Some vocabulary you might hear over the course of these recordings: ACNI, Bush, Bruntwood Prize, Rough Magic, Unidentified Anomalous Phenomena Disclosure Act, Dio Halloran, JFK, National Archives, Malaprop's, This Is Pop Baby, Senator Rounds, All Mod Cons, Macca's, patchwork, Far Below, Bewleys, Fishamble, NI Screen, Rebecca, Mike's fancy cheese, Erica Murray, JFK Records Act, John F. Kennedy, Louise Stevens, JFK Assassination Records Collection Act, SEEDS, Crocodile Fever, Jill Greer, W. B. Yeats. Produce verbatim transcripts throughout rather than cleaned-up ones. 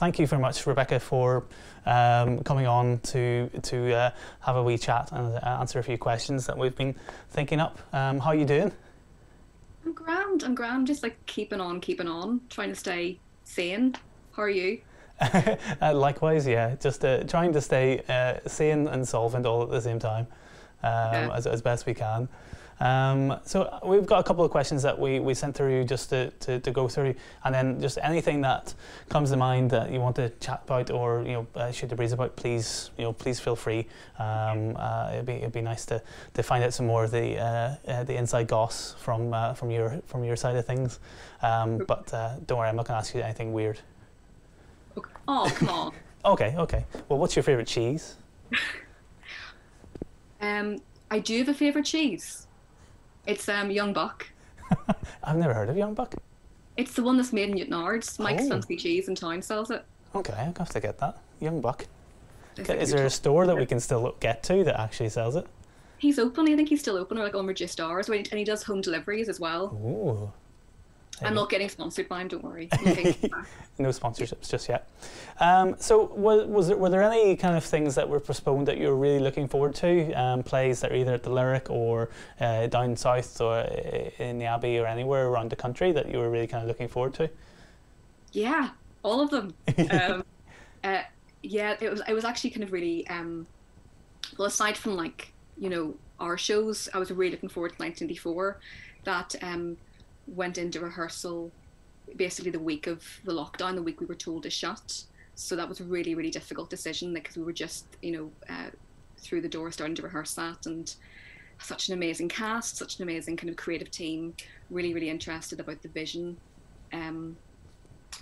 thank you very much, Rebecca, for um, coming on to to uh, have a wee chat and uh, answer a few questions that we've been thinking up. Um, how are you doing? I'm grand, I'm grand, just like keeping on, keeping on, trying to stay sane. How are you? uh, likewise, yeah, just uh, trying to stay uh, sane and solvent all at the same time, um, yeah. as, as best we can. Um, so we've got a couple of questions that we, we sent through just to, to, to go through, and then just anything that comes to mind that you want to chat about or you know uh, shoot the breeze about, please you know please feel free. Um, uh, it'd be it'd be nice to, to find out some more of the uh, uh, the inside goss from uh, from your from your side of things. Um, but uh, don't worry, I'm not going to ask you anything weird. Okay. Oh come on. okay, okay. Well, what's your favourite cheese? um, I do have a favourite cheese. It's um, Young Buck. I've never heard of Young Buck. It's the one that's made in Yutnard's. Mike's Fancy Cheese in town sells it. Okay, I'm going to have to get that. Young Buck. Is there a store that we can still get to that actually sells it? He's open. I think he's still open, or like on Registars, and he does home deliveries as well. Ooh. I'm not getting sponsored by him, don't worry. No sponsorships just yet. Um, so was, was there, were there any kind of things that were postponed that you were really looking forward to? Um, plays that are either at the Lyric or uh, down south or in the Abbey or anywhere around the country that you were really kind of looking forward to? Yeah, all of them. um, uh, yeah, it was, it was actually kind of really, um, well, aside from like, you know, our shows, I was really looking forward to nineteen eighty-four. That, um, went into rehearsal basically the week of the lockdown, the week we were told to shut. So that was a really, really difficult decision because we were just, you know, uh, through the door starting to rehearse that, and such an amazing cast, such an amazing kind of creative team, really, really interested about the vision um,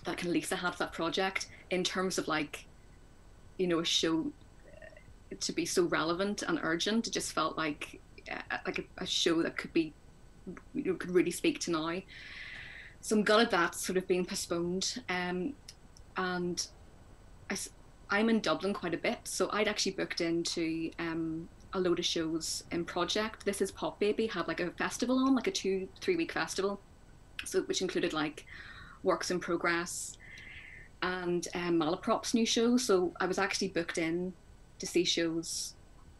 that kind of Lisa had for that project in terms of like, you know, a show to be so relevant and urgent. It just felt like, uh, like a, a show that could be you could really speak to now. So I'm glad that's sort of being postponed. Um, and I, I'm in Dublin quite a bit, so I'd actually booked into um, a load of shows in Project. This Is Pop Baby had like a festival on, like a two, three week festival, so which included like Works in Progress and um, Malaprop's new show. So I was actually booked in to see shows.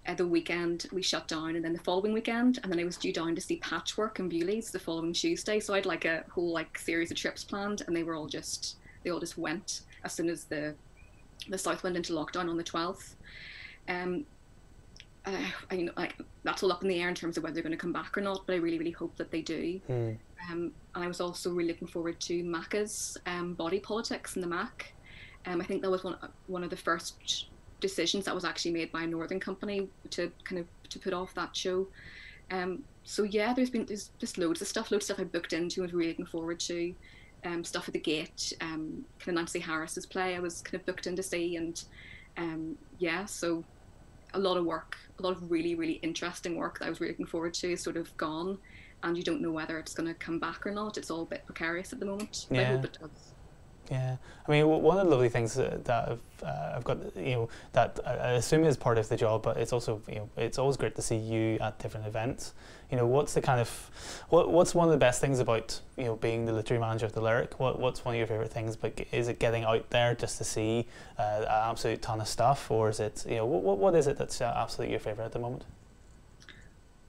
Uh, the weekend we shut down, and then the following weekend, and then I was due down to see Patchwork and Bewleys the following Tuesday. So I had like a whole like series of trips planned, and they were all just they all just went as soon as the the south went into lockdown on the twelfth. Um, I, I you know like that's all up in the air in terms of whether they're going to come back or not, but I really really hope that they do. Mm. Um, and I was also really looking forward to Macca's um, Body Politics and the M A C. Um, I think that was one one of the first decisions that was actually made by a northern company to kind of to put off that show. Um so yeah, there's been there's just loads of stuff, loads of stuff I booked into and was really looking forward to. Um stuff at the Gate, um kind of Nancy Harris's play I was kind of booked in to see, and um yeah, so a lot of work, a lot of really, really interesting work that I was really looking forward to is sort of gone, and you don't know whether it's gonna come back or not. It's all a bit precarious at the moment. Yeah. But I hope it does. Yeah, I mean, one of the lovely things that I've, uh, I've got, you know, that I assume is part of the job, but it's also, you know, it's always great to see you at different events. You know, what's the kind of, what what's one of the best things about, you know, being the literary manager of the Lyric? What what's one of your favourite things? But is it getting out there just to see uh, an absolute ton of stuff, or is it, you know, what what is it that's absolutely your favourite at the moment?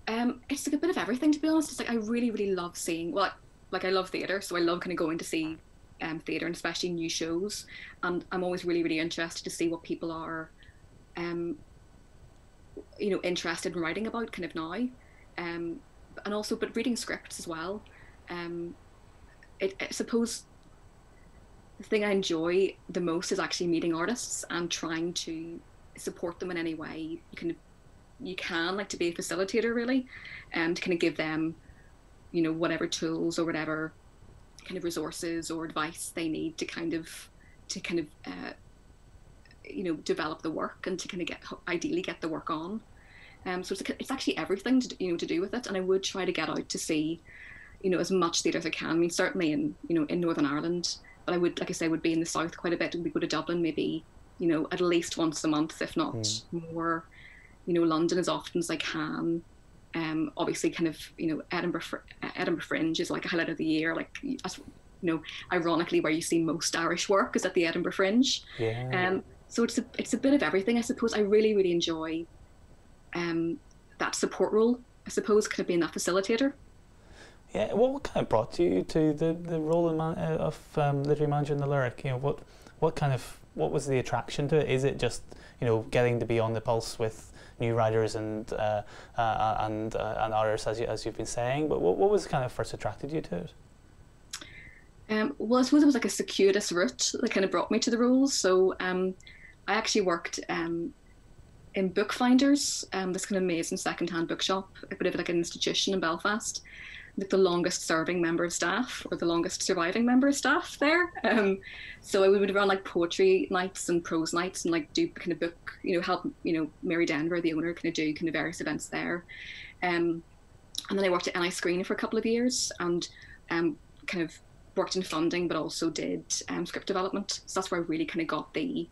Um, it's like a bit of everything, to be honest. It's like I really really love seeing. Well, like I love theatre, so I love kind of going to see. Um, theatre, and especially new shows, and I'm always really really interested to see what people are um you know interested in writing about kind of now, um and also but reading scripts as well. um it, I suppose the thing I enjoy the most is actually meeting artists and trying to support them in any way you can you can like to be a facilitator really, and um, to kind of give them you know whatever tools or whatever kind of resources or advice they need to kind of to kind of uh, you know develop the work and to kind of get ideally get the work on. Um, so it's, it's actually everything to you know to do with it, and I would try to get out to see you know as much theatre as I can. I mean certainly in you know in Northern Ireland, but I would like I say would be in the south quite a bit. We go to Dublin maybe you know at least once a month, if not mm. more. You know London as often as I can. Um, obviously, kind of you know Edinburgh Edinburgh Fringe is like a highlight of the year. Like you know, ironically where you see most Irish work is at the Edinburgh Fringe. Yeah. Um, so it's a, it's a bit of everything, I suppose. I really, really enjoy um, that support role, I suppose, kind of being that facilitator. Yeah, what kind of brought you to the, the role of, man, of um, literary manager in the Lyric? You know, what what kind of what was the attraction to it? Is it just, you know, getting to be on the pulse with new writers and uh, uh, and uh, and artists, as you as you've been saying? But what what was kind of first attracted you to it? Um, well, I suppose it was like a circuitous route that kind of brought me to the role. So um, I actually worked um, in Bookfinders, um, this kind of amazing second-hand bookshop, a bit of like an institution in Belfast. Like the longest serving member of staff, or the longest surviving member of staff there. Um, so we would run like poetry nights and prose nights, and like do kind of book, you know, help, you know, Mary Denver, the owner, kind of do kind of various events there. Um, and then I worked at N I Screen for a couple of years, and um, kind of worked in funding, but also did um, script development. So that's where I really kind of got the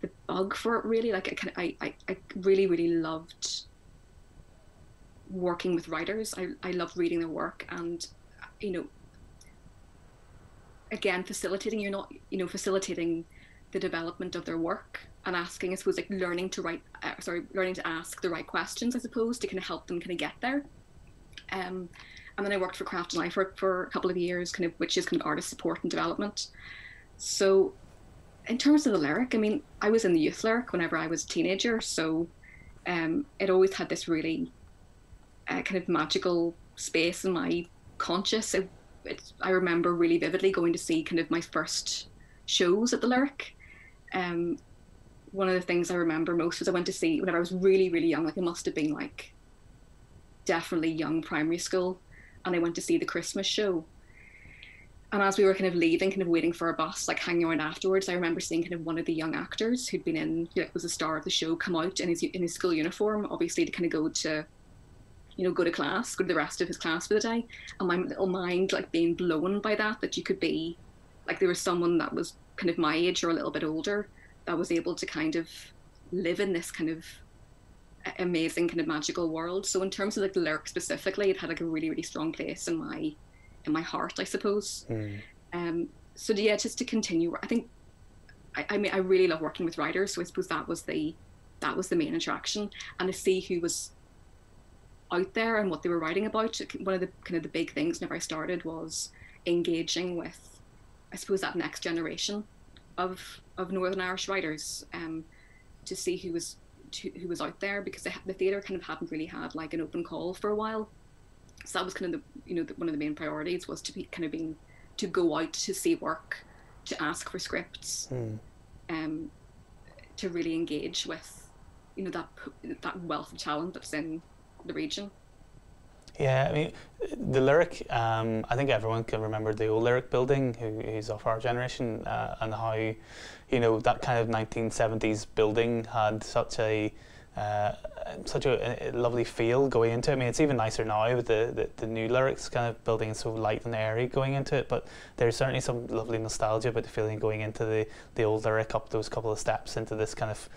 the bug for it. Really, like I kind of, I, I I really really loved working with writers. I, I love reading their work, and, you know, again, facilitating, you're not, you know, facilitating the development of their work and asking, I suppose, like learning to write, uh, sorry, learning to ask the right questions, I suppose, to kind of help them kind of get there. Um, and then I worked for Craft and Life for, for a couple of years, kind of, which is kind of artist support and development. So in terms of the Lyric, I mean, I was in the youth Lyric whenever I was a teenager. So um, it always had this really Uh, kind of magical space in my conscious. It, it's, I remember really vividly going to see kind of my first shows at the Lyric. Um, one of the things I remember most was I went to see, whenever I was really, really young, like it must have been like definitely young primary school, and I went to see the Christmas show. And as we were kind of leaving, kind of waiting for a bus, like hanging around afterwards, I remember seeing kind of one of the young actors who'd been in, you know, was a star of the show, come out in his, in his school uniform, obviously to kind of go to you know, go to class, go to the rest of his class for the day. And my little mind like being blown by that, that you could be, like there was someone that was kind of my age or a little bit older that was able to kind of live in this kind of amazing kind of magical world. So in terms of like the Lyric specifically, it had like a really, really strong place in my, in my heart, I suppose. Mm. Um, so yeah, just to continue, I think, I, I mean, I really love working with writers. So I suppose that was the, that was the main attraction, and to see who was out there and what they were writing about. One of the kind of the big things whenever I started was engaging with, I suppose, that next generation of of Northern Irish writers, um, to see who was to, who was out there, because the, the theatre kind of hadn't really had like an open call for a while. So that was kind of the, you know, the, one of the main priorities was to be kind of being to go out to see work, to ask for scripts, mm. um, to really engage with, you know, that that wealth of talent that's in the region. Yeah, I mean, the Lyric, um, I think everyone can remember the old Lyric building, who, who's of our generation, uh, and how, you know, that kind of nineteen seventies building had such a uh, such a, a lovely feel going into it. I mean, it's even nicer now with the, the, the new Lyric's kind of building is so light and airy going into it, but there's certainly some lovely nostalgia about the feeling going into the, the old Lyric, up those couple of steps into this kind of,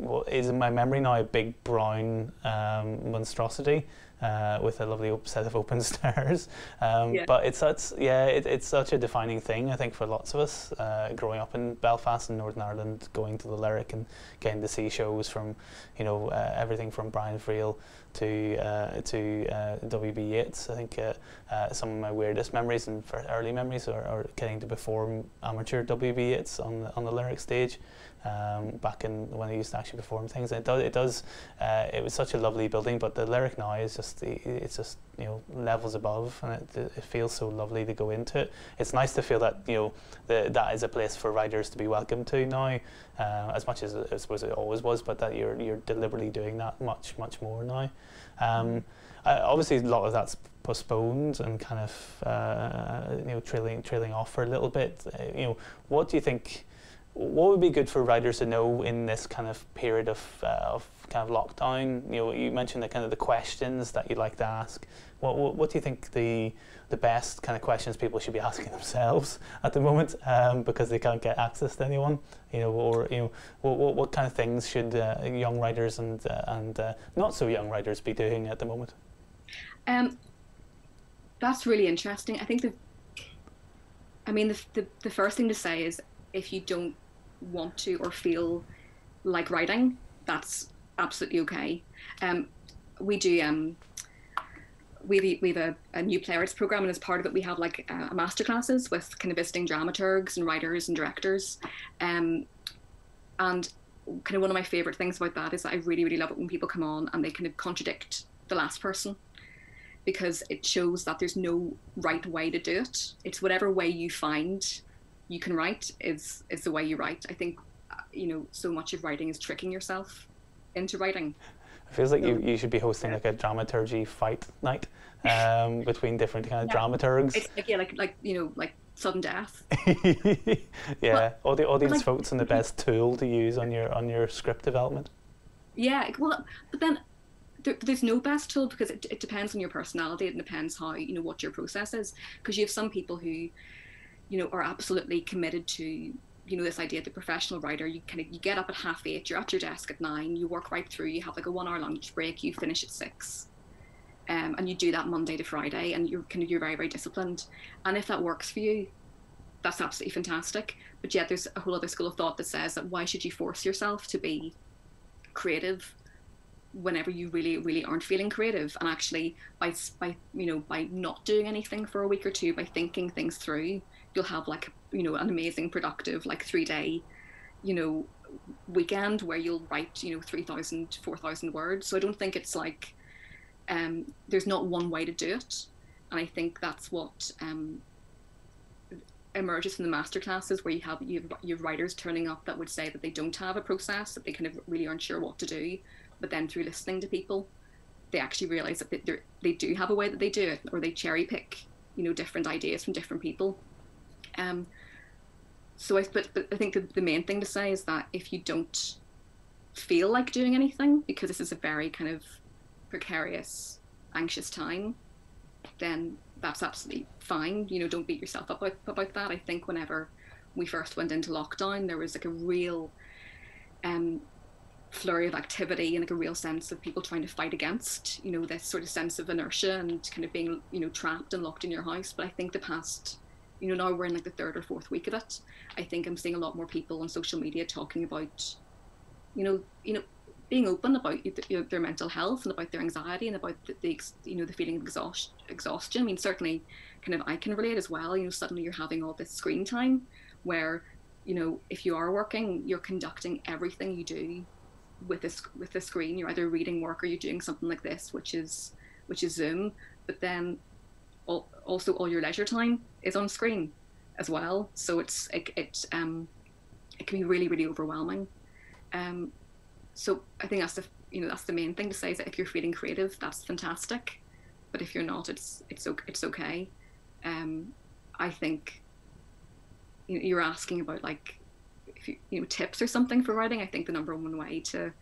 well, is in my memory now a big brown um, monstrosity uh, with a lovely set of open stairs. Um, yeah. But it's such, yeah, it, it's such a defining thing, I think, for lots of us uh, growing up in Belfast and Northern Ireland, going to the Lyric and getting to see shows from, you know, uh, everything from Brian Friel to uh, to uh, W. B. Yeats. I think uh, uh, some of my weirdest memories and early memories are, are getting to perform amateur W. B. Yeats on the, on the Lyric stage. Um, back in when I used to actually perform things, and it does. It does. Uh, it was such a lovely building, but the Lyric now is just. It's just, you know, levels above, and it, it feels so lovely to go into it. It's nice to feel that, you know, the, that is a place for writers to be welcomed to now, uh, as much as I suppose it always was, but that you're you're deliberately doing that much much more now. Um, uh, obviously, a lot of that's postponed and kind of uh, you know trailing trailing off for a little bit. Uh, you know, what do you think? What would be good for writers to know in this kind of period of, uh, of kind of lockdown? You know, you mentioned the kind of the questions that you'd like to ask. What, what, what do you think the the best kind of questions people should be asking themselves at the moment, um, because they can't get access to anyone? You know, or you know, what what, what kind of things should uh, young writers and uh, and uh, not so young writers be doing at the moment? Um, that's really interesting. I think the I mean, the, the, the first thing to say is if you don't want to or feel like writing, that's absolutely okay. Um, we do, um, we, we have a, a new playwrights arts program, and as part of it, we have like uh, master classes with kind of visiting dramaturgs and writers and directors. Um, and kind of one of my favorite things about that is that I really, really love it when people come on and they kind of contradict the last person, because it shows that there's no right way to do it. It's whatever way you find you can write is, is the way you write. I think, you know, so much of writing is tricking yourself into writing. It feels like so, you, you should be hosting like a dramaturgy fight night um, between different kind of yeah. dramaturgs. It's like, yeah, like, like, you know, like sudden death. Yeah, but, all the audience like, votes on the best tool to use on your, on your script development. Yeah, well, but then, There, there's no best tool, because it, it depends on your personality. It depends how, you know, what your process is, because you have some people who, you know, are absolutely committed to, you know, this idea of the professional writer. You kind of, you get up at half eight, you're at your desk at nine, you work right through, you have like a one hour lunch break, you finish at six, um, and you do that Monday to Friday, and you're kind of, you're very, very disciplined. And if that works for you, that's absolutely fantastic. But yet there's a whole other school of thought that says that why should you force yourself to be creative whenever you really, really aren't feeling creative? And actually by, by, you know, by not doing anything for a week or two, by thinking things through, you'll have like, you know, an amazing, productive, like three day, you know, weekend where you'll write, you know, three thousand, four thousand words. So I don't think it's like, um, there's not one way to do it. And I think that's what um, emerges from the masterclasses, where you have, you have your writers turning up that would say that they don't have a process, that they kind of really aren't sure what to do. But then through listening to people, they actually realise that they, they do have a way that they do it, or they cherry pick, you know, different ideas from different people. Um, so I, but, but I think the, the main thing to say is that if you don't feel like doing anything, because this is a very kind of precarious, anxious time, then that's absolutely fine. You know, don't beat yourself up about, about that. I think whenever we first went into lockdown, there was like a real... Um, flurry of activity and like a real sense of people trying to fight against, you know, this sort of sense of inertia and kind of being, you know, trapped and locked in your house. But I think the past, you know, now we're in like the third or fourth week of it. I think I'm seeing a lot more people on social media talking about, you know, you know, being open about, you know, their mental health and about their anxiety and about the, the you know, the feeling of exhaust, exhaustion. I mean, certainly kind of I can relate as well. You know, suddenly you're having all this screen time where, you know, if you are working, you're conducting everything you do with this with the screen. You're either reading work or you're doing something like this, which is which is Zoom, but then all, also all your leisure time is on screen as well. So it's it, it um it can be really, really overwhelming. Um so I think that's the you know that's the main thing to say, is that if you're feeling creative, that's fantastic, but if you're not, it's it's it's okay. um I think, you know, you're asking about like if you, you know, tips or something for writing. I think the number one way to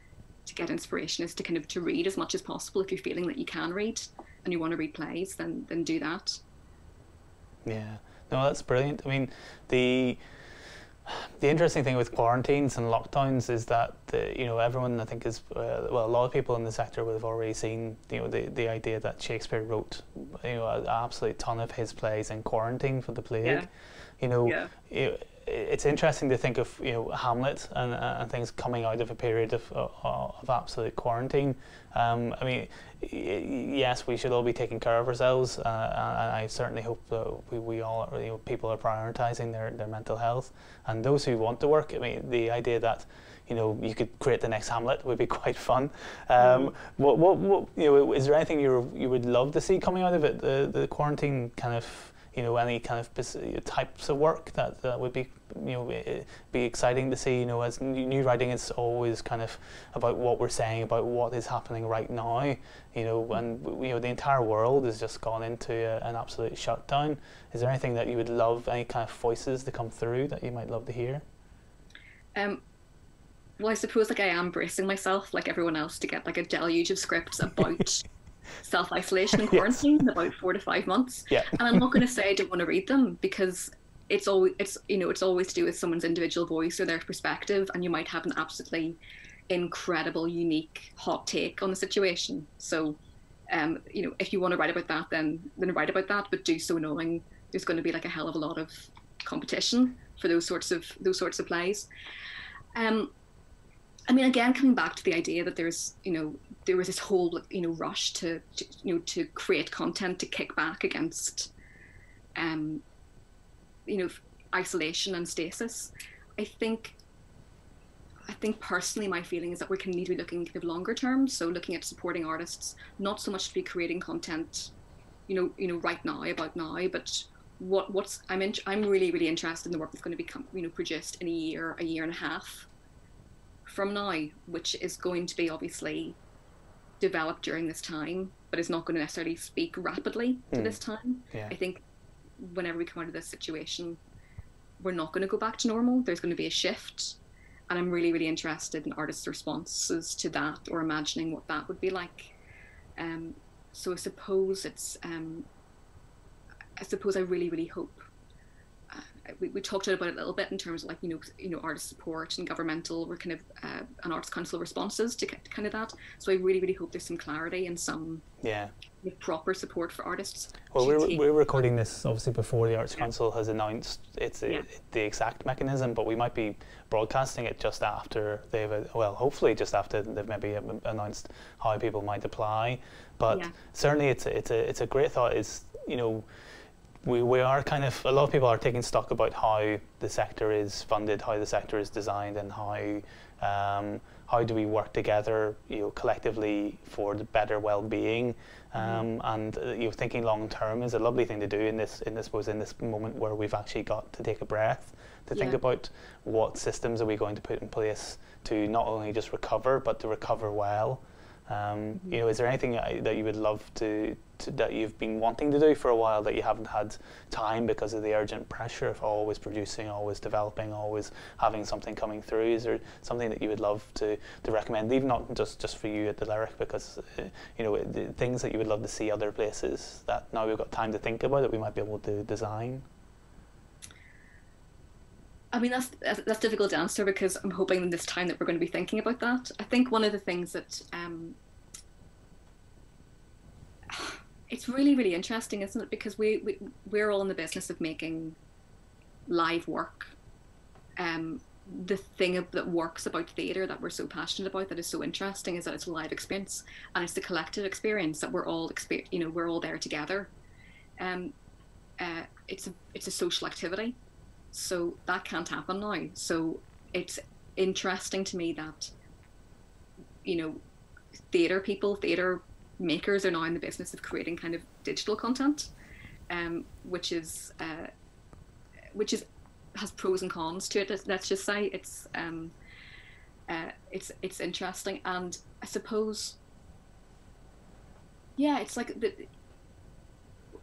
to get inspiration is to kind of to read as much as possible. If you're feeling that you can read and you want to read plays, then then do that. Yeah, no, that's brilliant. I mean, the the interesting thing with quarantines and lockdowns is that the, you know, everyone I think is uh, well, a lot of people in the sector would have already seen, you know, the the idea that Shakespeare wrote, you know, an absolute ton of his plays in quarantine for the plague. Yeah. You know. Yeah. It, It's interesting to think of, you know, Hamlet and, uh, and things coming out of a period of uh, of absolute quarantine. Um, I mean, yes, we should all be taking care of ourselves, uh, and I certainly hope that we, we all, you know, people are prioritising their, their mental health. And those who want to work, I mean, the idea that, you know, you could create the next Hamlet would be quite fun. Um, mm. What what what you know? Is there anything you you would love to see coming out of it? The the quarantine kind of. You know, any kind of types of work that, that would be, you know, be exciting to see. You know, as new writing, it's always kind of about what we're saying, about what is happening right now. You know, and you know, the entire world has just gone into a, an absolute shutdown. Is there anything that you would love, any kind of voices to come through that you might love to hear? Um, well, I suppose like I am bracing myself, like everyone else, to get like a deluge of scripts about. Self-isolation and quarantine. Yes. In about four to five months. Yeah. And I'm not going to say I don't want to read them, because it's always, it's, you know, it's always to do with someone's individual voice or their perspective, and you might have an absolutely incredible, unique, hot take on the situation. So, um, you know, if you want to write about that, then then write about that, but do so knowing there's going to be like a hell of a lot of competition for those sorts of those sorts of plays. Um, I mean, again, coming back to the idea that there's, you know, there was this whole, you know, rush to, to you know, to create content to kick back against, um, you know, isolation and stasis. I think, I think personally, my feeling is that we can need to be looking kind of longer term. So looking at supporting artists, not so much to be creating content, you know, you know, right now about now, but what what's I'm in, I'm really really interested in the work that's going to become, you know, produced in a year, a year and a half from now, which is going to be obviously developed during this time, but it's not going to necessarily speak rapidly to mm. this time. Yeah. I think whenever we come out of this situation, we're not going to go back to normal. There's going to be a shift, and I'm really, really interested in artists' responses to that, or imagining what that would be like. Um, so I suppose it's, um, I suppose I really, really hope. We, we talked about it a little bit in terms of like, you know, you know, artist support and governmental or kind of uh, an arts council responses to kind of that. So I really, really hope there's some clarity and some yeah proper support for artists. Well, we're, we're recording this obviously before the Arts yeah. Council has announced it's yeah. it, the exact mechanism, but we might be broadcasting it just after they've, well, hopefully just after they've maybe announced how people might apply. But yeah. certainly it's a, it's a, it's a great thought. It's, you know, We, we are kind of, a lot of people are taking stock about how the sector is funded, how the sector is designed, and how um, how do we work together, you know, collectively for the better well-being. Um, and uh, you know, thinking long-term is a lovely thing to do in this, in this, in this moment where we've actually got to take a breath to yeah. think about what systems are we going to put in place to not only just recover, but to recover well. Um, you know, is there anything that you would love to, to, that you've been wanting to do for a while that you haven't had time because of the urgent pressure of always producing, always developing, always having something coming through? Is there something that you would love to, to recommend, even not just, just for you at the Lyric, because, uh, you know, the things that you would love to see other places that now we've got time to think about that we might be able to design? I mean, that's, that's difficult to answer because I'm hoping in this time that we're going to be thinking about that. I think one of the things that, um, it's really, really interesting, isn't it? Because we, we, we're all in the business of making live work. Um, the thing that works about theatre that we're so passionate about, that is so interesting, is that it's a live experience and it's the collective experience that we're all, exper- you know, we're all there together. Um, uh, it's a, it's a social activity. So that can't happen now. So it's interesting to me that, you know, theatre people, theatre makers are now in the business of creating kind of digital content, um, which is, uh, which is, has pros and cons to it. Let's just say it's, um, uh, it's, it's interesting. And I suppose, yeah, it's like the,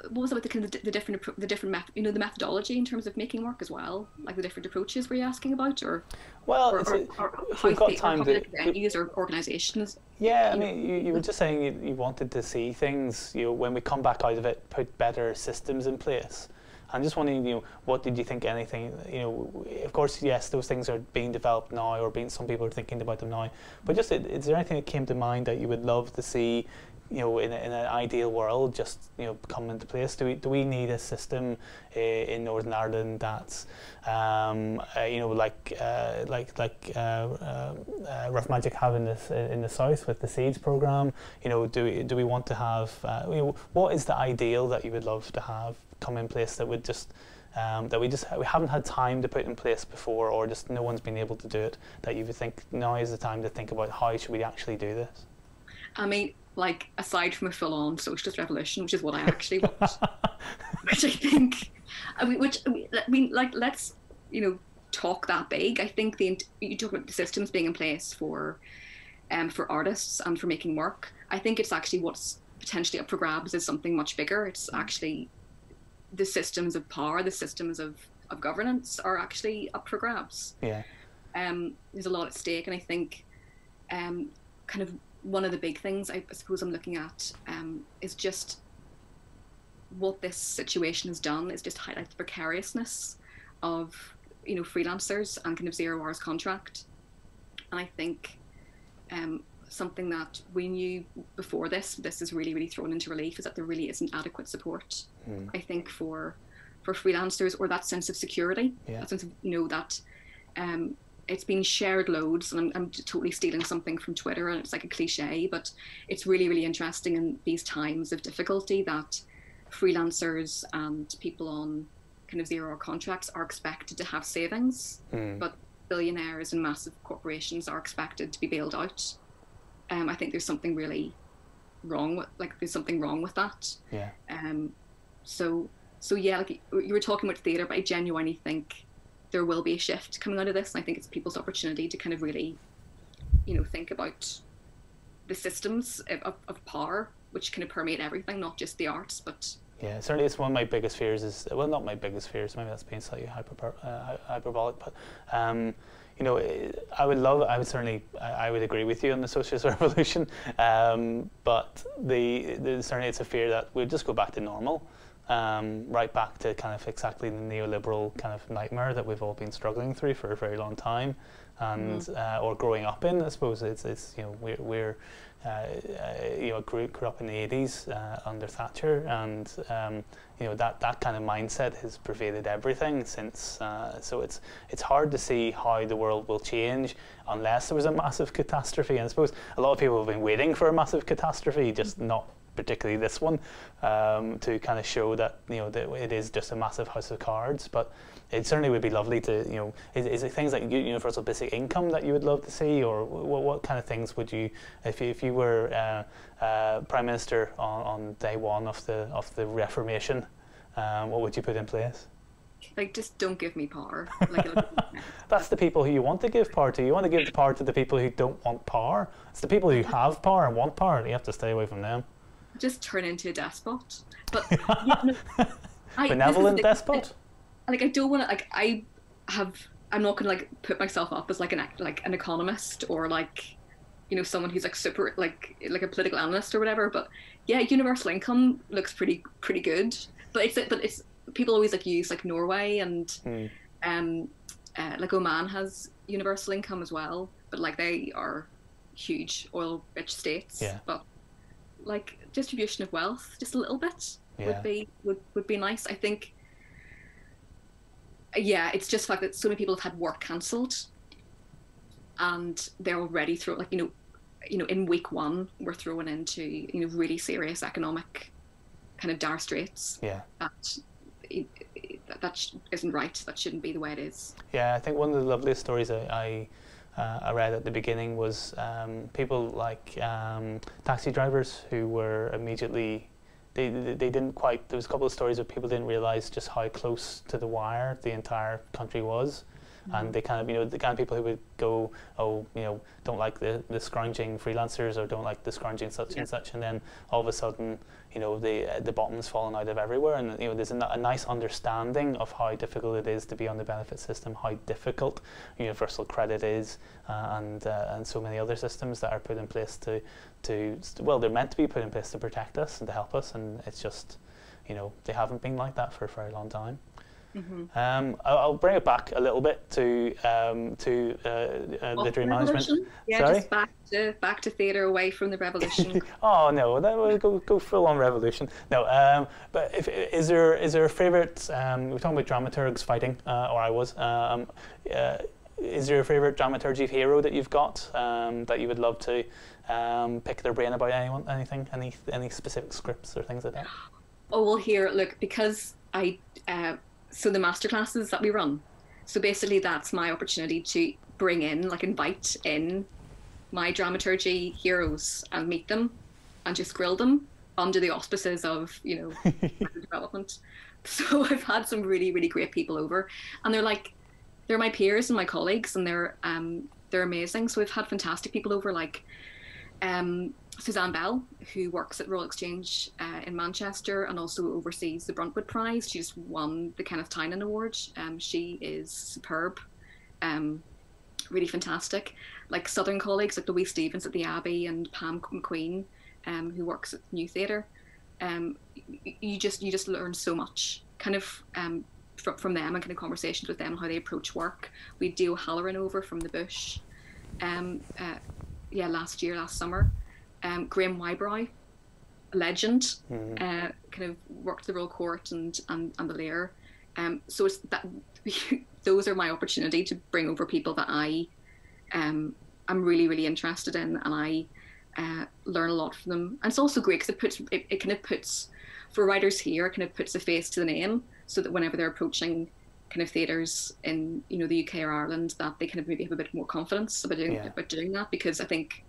what was about the kind of the different the different you know the methodology in terms of making work as well, like the different approaches were you asking about, or well, or, or, a, or if we've got time to venues or organisations? Yeah, I mean, you, you were just saying you, you wanted to see things. You know, when we come back out of it, put better systems in place. I'm just wondering, you know, what did you think? Anything, you know, of course, yes, those things are being developed now, or being some people are thinking about them now. But just, is there anything that came to mind that you would love to see? You know, in, a, in an ideal world, just, you know, come into place. Do we do we need a system uh, in Northern Ireland that's, um, uh, you know, like uh, like like uh, uh, uh, Rough Magic have in this in the south with the SEEDS program? You know, do we do we want to have? Uh, you know, what is the ideal that you would love to have come in place that would just um, that we just we haven't had time to put in place before, or just no one's been able to do it? That you would think now is the time to think about how should we actually do this? I mean, like, aside from a full-on socialist revolution, which is what I actually want, which I think, I mean, which, I mean, like, let's, you know, talk that big. I think the, you talk about the systems being in place for, um, for artists and for making work. I think it's actually what's potentially up for grabs is something much bigger. It's actually the systems of power, the systems of, of governance are actually up for grabs. Yeah. Um, there's a lot at stake, and I think, um, kind of, one of the big things I suppose I'm looking at um, is just what this situation has done is just highlight the precariousness of, you know, freelancers and kind of zero hours contract. And I think um, something that we knew before this, this is really, really thrown into relief, is that there really isn't adequate support, mm. I think, for for freelancers, or that sense of security, yeah. that sense of, you know, that um, it's been shared loads, and I'm, I'm totally stealing something from Twitter, and it's like a cliche, but it's really, really interesting in these times of difficulty that freelancers and people on kind of zero-hour contracts are expected to have savings, mm. but billionaires and massive corporations are expected to be bailed out. Um, I think there's something really wrong with, like, there's something wrong with that. Yeah. Um. So, so yeah, like you were talking about theatre, but I genuinely think there will be a shift coming out of this. And I think it's people's opportunity to kind of really, you know, think about the systems of, of, of power, which kind of permeate everything, not just the arts, but... Yeah, certainly it's one of my biggest fears is, well, not my biggest fears, maybe that's being slightly hyper, uh, hyperbolic, but, um, you know, I would love, I would certainly, I, I would agree with you on the socialist revolution, um, but the, the certainly it's a fear that we'll just go back to normal, um, right back to kind of exactly the neoliberal kind of nightmare that we've all been struggling through for a very long time, and mm. uh, or growing up in, I suppose. It's, it's you know, we're, we're Uh, uh, you know, grew, grew up in the eighties uh, under Thatcher, and um, you know that that kind of mindset has pervaded everything since. Uh, so it's it's hard to see how the world will change unless there was a massive catastrophe. And I suppose a lot of people have been waiting for a massive catastrophe, just not particularly this one, um, to kind of show that you know that it is just a massive house of cards. But it certainly would be lovely to, you know, is, is it things like universal basic income that you would love to see, or what, what kind of things would you, if you, if you were uh, uh, Prime Minister on, on day one of the of the Reformation, um, what would you put in place? Like, just don't give me power. Like, that's the people who you want to give power to. You want to give power to the people who don't want power. It's the people who have power and want power. You have to stay away from them. Just turn into a despot, but you know, I, benevolent like, despot. Like, I don't want to, like, I have, I'm not going to, like, put myself up as, like, an like an economist or, like, you know, someone who's, like, super, like, like a political analyst or whatever, but, yeah, universal income looks pretty, pretty good, but it's, but it's, people always, like, use, like, Norway and, mm. um, uh, like, Oman has universal income as well, but, like, they are huge oil-rich states, yeah. but, like, distribution of wealth, just a little bit, yeah. would be, would, would be nice, I think. Yeah, it's just the fact that so many people have had work cancelled, and they're already through, like, you know, you know, in week one we're thrown into, you know, really serious economic kind of dire straits. Yeah, that that isn't right. That shouldn't be the way it is. Yeah, I think one of the loveliest stories I I, uh, I read at the beginning was um, people like um, taxi drivers who were immediately. They, they they didn't quite. There was a couple of stories of people didn't realise just how close to the wire the entire country was, mm-hmm. and they kind of, you know, the kind of people who would go, oh, you know, don't like the the scrounging freelancers, or don't like the scrounging such yeah. and such, and then all of a sudden, you know, the uh, the bottom's fallen out of everywhere, and you know, there's a, a nice understanding of how difficult it is to be on the benefit system, how difficult universal credit is, uh, and uh, and so many other systems that are put in place to, to well, they're meant to be put in place to protect us and to help us, and it's just, you know, they haven't been like that for a very long time. Mm-hmm. um, I'll, I'll bring it back a little bit to um, to uh, uh, literary management. Yeah, Sorry? just back to back to theatre, away from the revolution. Oh no, that will go go full on revolution. No, um, but if, is there is there a favourite? Um, we're talking about dramaturgs fighting, uh, or I was. Um, uh, is there a favourite dramaturgy hero that you've got um, that you would love to um, pick their brain about? Anyone, anything, any any specific scripts or things like that? Oh well, here, look, because I. Uh, So the masterclasses that we run. So basically that's my opportunity to bring in, like invite in my dramaturgy heroes and meet them and just grill them under the auspices of, you know, development. So I've had some really, really great people over, and they're like, they're my peers and my colleagues, and they're, um, they're amazing. So we've had fantastic people over, like um, Suzanne Bell, who works at Royal Exchange uh, in Manchester and also oversees the Bruntwood Prize. She just won the Kenneth Tynan Award. Um, she is superb, um, really fantastic. Like Southern colleagues like Louise Stevens at the Abbey and Pam McQueen, um, who works at New Theatre. Um, you just you just learn so much, kind of um, from from them, and kind of conversations with them, how they approach work. We had Dio Halloran over from the Bush, um, uh, yeah, last year, last summer. Um, Graham Wybrow, a legend, mm-hmm. uh, kind of worked the Royal Court and, and, and the Lair. Um, so it's that those are my opportunity to bring over people that I um, I'm really, really interested in, and I uh, learn a lot from them. And it's also great because it puts it, it kind of puts for writers here, it kind of puts a face to the name, so that whenever they're approaching kind of theatres in, you know, the U K or Ireland, that they kind of maybe have a bit more confidence about doing, yeah. about doing that, because I think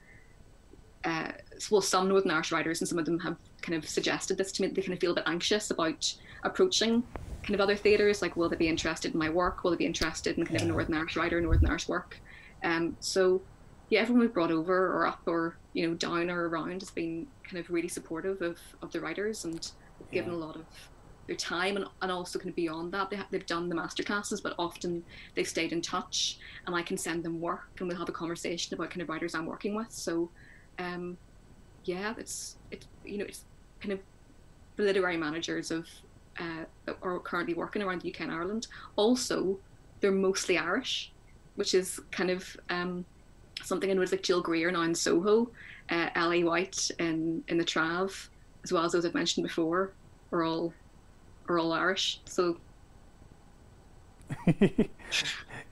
uh, well, some Northern Irish writers, and some of them have kind of suggested this to me, they kind of feel a bit anxious about approaching kind of other theatres, like, will they be interested in my work? Will they be interested in kind yeah. of a Northern Irish writer, Northern Irish work? Um, so, yeah, everyone we've brought over or up or, you know, down or around has been kind of really supportive of, of the writers and yeah. given a lot of their time, and, and also kind of beyond that, they have, they've done the masterclasses, but often they've stayed in touch, and I can send them work, and we'll have a conversation about kind of writers I'm working with. So, um, yeah, it's, it, you know, it's kind of the literary managers of uh, that are currently working around the U K and Ireland. Also, they're mostly Irish, which is kind of um, something I noticed, like Jill Greer now in Soho, uh, Ellie White in, in the Trav, as well as those I've mentioned before, are all are all Irish. So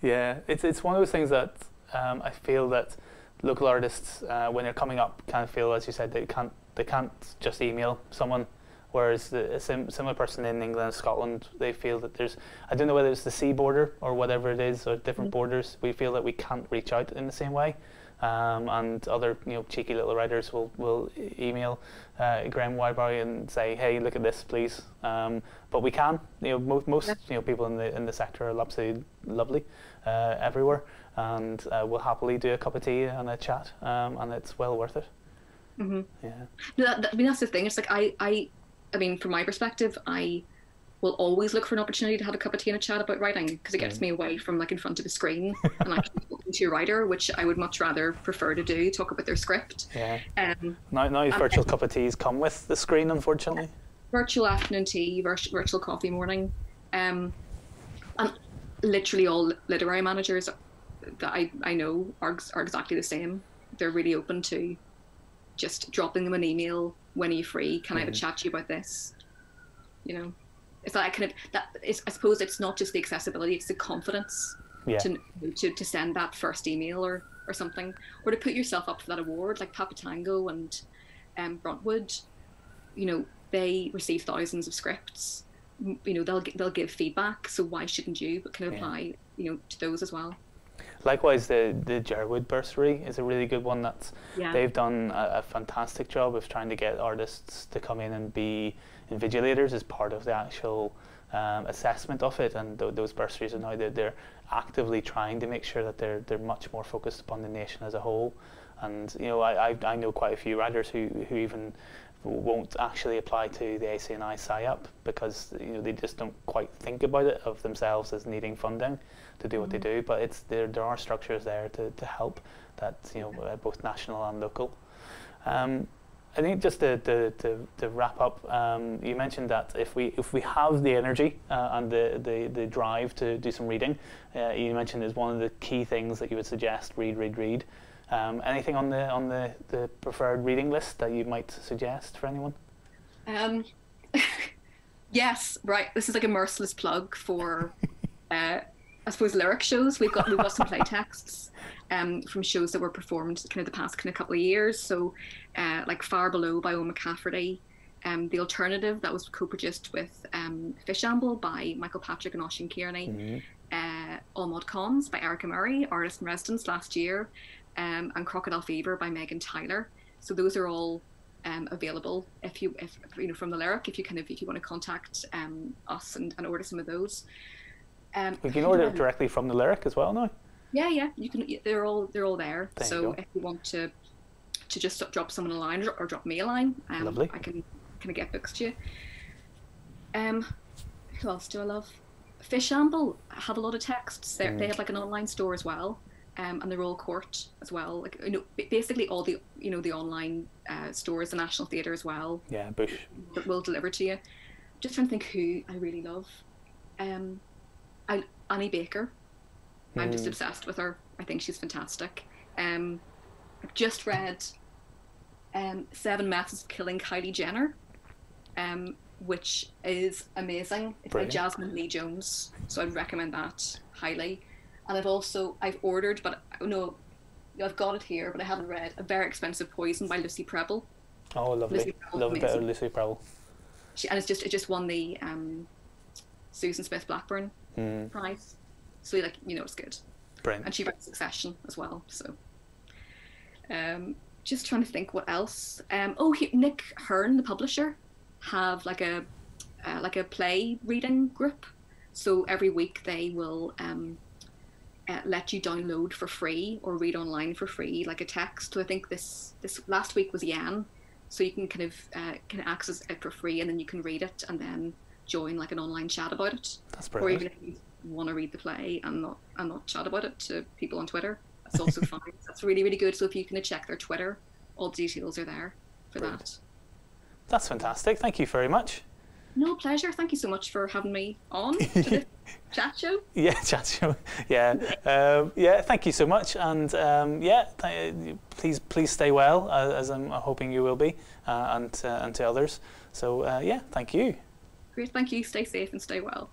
yeah, it's it's one of those things that um, I feel that local artists, uh, when they're coming up, kind of feel, as you said, they can't they can't just email someone. Whereas the, a sim similar person in England and Scotland, they feel that there's, I don't know whether it's the sea border or whatever it is, or different mm-hmm. borders, we feel that we can't reach out in the same way. Um, and other, you know, cheeky little writers will, will email uh, Graham Wybury and say, hey, look at this, please. Um, but we can, you know, mo most yeah. you know, people in the in the sector are absolutely lovely uh, everywhere, and uh, will happily do a cup of tea and a chat, um, and it's well worth it. Mm-hmm. Yeah. No, that, that, I mean, that's the thing. It's like I, I, I mean, from my perspective, I will always look for an opportunity to have a cup of tea and a chat about writing, because it gets me away from, like, in front of a screen and actually talking to a writer, which I would much rather prefer to do, talk about their script. Yeah. Um, now, now virtual cup of teas come with the screen, unfortunately. Virtual afternoon tea, virtual, virtual coffee morning. Um, and literally all literary managers that I, I know are, are exactly the same. They're really open to just dropping them an email. When are you free? Can mm. I have a chat to you about this? You know, it's like I kind of that. It's, I suppose it's not just the accessibility; it's the confidence yeah. to, to to send that first email or or something, or to put yourself up for that award, like Papa Tango and um, Bruntwood. You know, they receive thousands of scripts. You know, they'll they'll give feedback. So why shouldn't you? But can yeah. apply, you know, to those as well. Likewise, the the Jerwood Bursary is a really good one. That's yeah. they've done a, a fantastic job of trying to get artists to come in and be invigilators as part of the actual um, assessment of it. And th those bursaries are now they're, they're actively trying to make sure that they're they're much more focused upon the nation as a whole. And you know, I I, I know quite a few writers who who even won't actually apply to the A C N I S I A P because you know they just don't quite think about it of themselves as needing funding to do what mm-hmm. they do, but it's there. There are structures there to, to help that you know uh, both national and local. Um, I think just to to, to, to wrap up, um, you mentioned that if we if we have the energy uh, and the, the the drive to do some reading, uh, you mentioned is one of the key things that you would suggest: read, read, read. Um, anything on the on the, the preferred reading list that you might suggest for anyone? Um, yes, right. This is like a merciless plug for, uh, I suppose, lyric shows. We've got we've got some play texts um, from shows that were performed kind of the past kind of couple of years. So, uh, like Far Below by Owen McCafferty, um, The Alternative that was co-produced with um, Fishamble by Michael Patrick and Oisin Kearney, mm-hmm. uh, All Mod Cons by Erica Murray, artist in residence last year. Um, and Crocodile Fever by Megan Tyler. So those are all um, available if you, if you know, from the Lyric. If you kind of, if you want to contact um, us and, and order some of those, um, you can order um, directly from the Lyric as well now. Yeah, yeah, you can. They're all they're all there. There so you if you want to to just drop someone a line or, or drop me a line, um, lovely. I can kind of get books to you. Um, who else do I love? Fishamble have a lot of texts. Mm. They have like an online store as well. Um, and the Royal Court as well, like you know, basically all the you know the online uh, stores, the National Theatre as well. Yeah, Bush that will deliver to you. Just trying to think who I really love. Um, I, Annie Baker. Mm. I'm just obsessed with her. I think she's fantastic. Um, I've just read um, Seven Methods of Killing Kylie Jenner, um, which is amazing. It's Brilliant. by Jasmine Lee Jones, so I'd recommend that highly. And I've also, I've ordered, but no, I've got it here, but I haven't read, A Very Expensive Poison by Lucy Prebble. Oh, lovely. Love a bit of Lucy Prebble. She, and it's just, it just won the um, Susan Smith Blackburn mm. Prize. So, like, you know, it's good. Brilliant. And she writes Succession as well, so. Um, just trying to think what else. Um, oh, he, Nick Hearn, the publisher, have like a uh, like a play reading group. So every week they will um, uh, let you download for free or read online for free, like a text. So I think this this last week was Yan, so you can kind of uh, can access it for free, and then you can read it and then join like an online chat about it. That's brilliant. Or even if you want to read the play and not and not chat about it to people on Twitter. It's also fun. That's really, really good. So if you can check their Twitter, all the details are there for Brilliant. that. That's fantastic. Thank you very much. No, pleasure. Thank you so much for having me on to the chat show. Yeah, chat show. Yeah. Um, yeah, thank you so much. And um, yeah, th please please stay well, uh, as I'm hoping you will be, uh, and, uh, and to others. So uh, yeah, thank you. Great. Thank you. Stay safe and stay well.